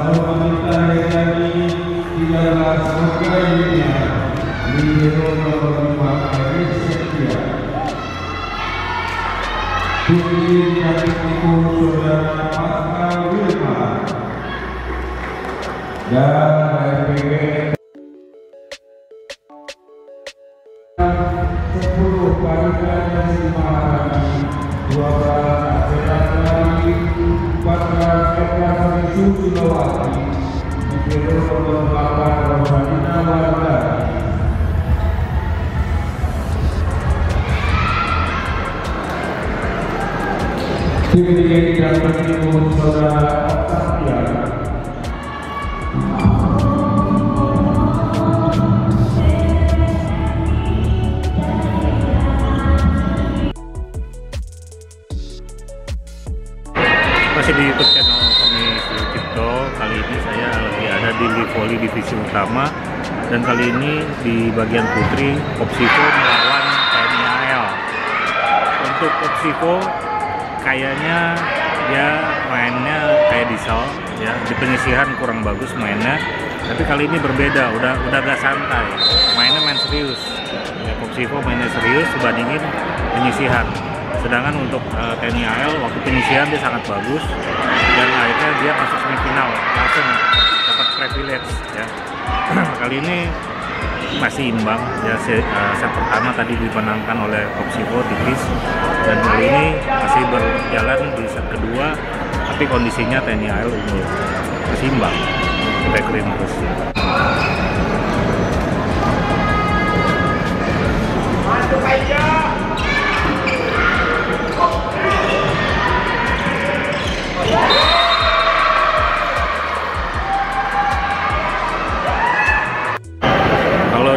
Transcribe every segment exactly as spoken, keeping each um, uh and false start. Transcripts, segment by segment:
Kalau wanita lelaki tidaklah surganya, Livoli memakai setia. Tulis adikku saudara Pascal Wilma dan F P G. Juwita Wati dikirim pembawa wanita warga. Tim ini dapat dikirim saudara Amalia. Masih di YouTube channel kali ini saya lagi ada di Livoli divisi utama dan kali ini di bagian putri Popsivo melawan T N I A L. Untuk Popsivo kayaknya dia mainnya kayak diesel ya, di penyisihan kurang bagus mainnya, tapi kali ini berbeda, udah udah agak santai mainnya, main serius ya, Popsivo mainnya serius dibandingin penyisihan. Sedangkan untuk uh, T N I A L waktu penyisihan dia sangat bagus dan akhirnya dia masuk semifinal langsung dapat privilege ya. Kali ini masih imbang ya, set, uh, set pertama tadi dimenangkan oleh Popsivo tipis dan kali ini masih berjalan di set kedua tapi kondisinya T N I A L unggul, masih imbang backline terus ya. Masuk aja.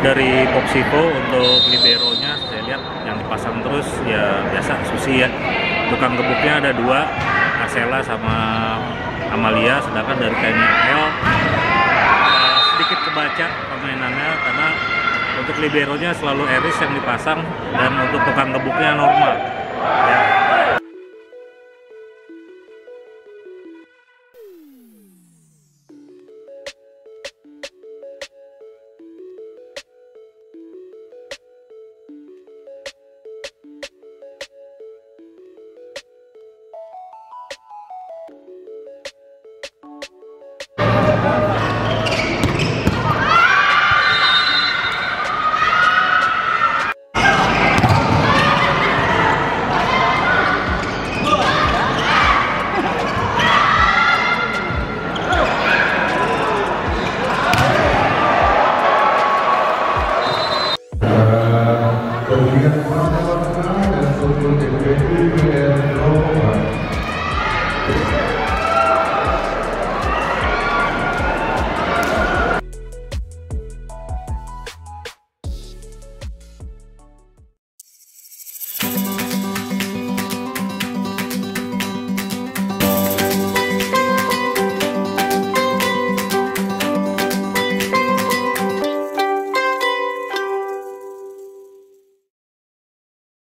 Dari Popsivo untuk liberonya saya lihat yang dipasang terus ya biasa Susie ya, tukang gebuknya ada dua, Asela sama Amalia. Sedangkan dari T N I A L eh, sedikit kebaca permainannya karena untuk liberonya selalu Eris yang dipasang dan untuk tukang gebuknya normal ya.